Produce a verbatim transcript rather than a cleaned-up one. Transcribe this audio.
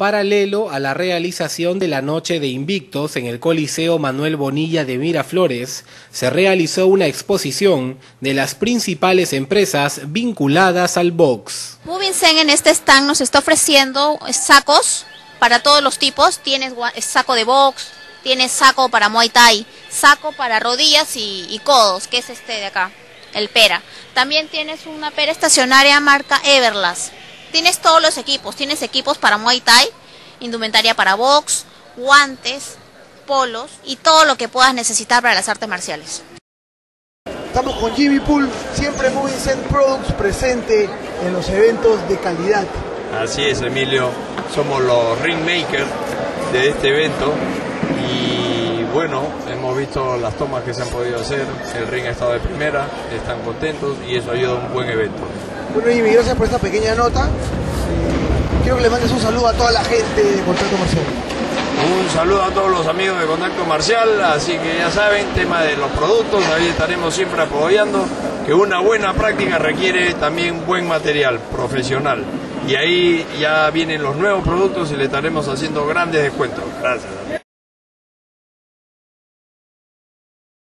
paralelo a la realización de la Noche de Invictos en el Coliseo Manuel Bonilla de Miraflores, se realizó una exposición de las principales empresas vinculadas al box. Moving Zen en este stand nos está ofreciendo sacos para todos los tipos. Tienes saco de box, tienes saco para Muay Thai, saco para rodillas y, y codos, que es este de acá, el pera. También tienes una pera estacionaria marca Everlast. Tienes todos los equipos, tienes equipos para Muay Thai, indumentaria para box, guantes, polos y todo lo que puedas necesitar para las artes marciales. Estamos con Jimmy Pool, siempre Moving Zen Products presente en los eventos de calidad. Así es, Emilio, somos los ringmakers de este evento y bueno, hemos visto las tomas que se han podido hacer, el ring ha estado de primera, están contentos y eso ayuda a un buen evento. Bueno, Jimmy, gracias por esta pequeña nota. Quiero que le mandes un saludo a toda la gente de Contacto Marcial. Un saludo a todos los amigos de Contacto Marcial, así que ya saben, tema de los productos, ahí estaremos siempre apoyando, que una buena práctica requiere también buen material profesional. Y ahí ya vienen los nuevos productos y le estaremos haciendo grandes descuentos. Gracias.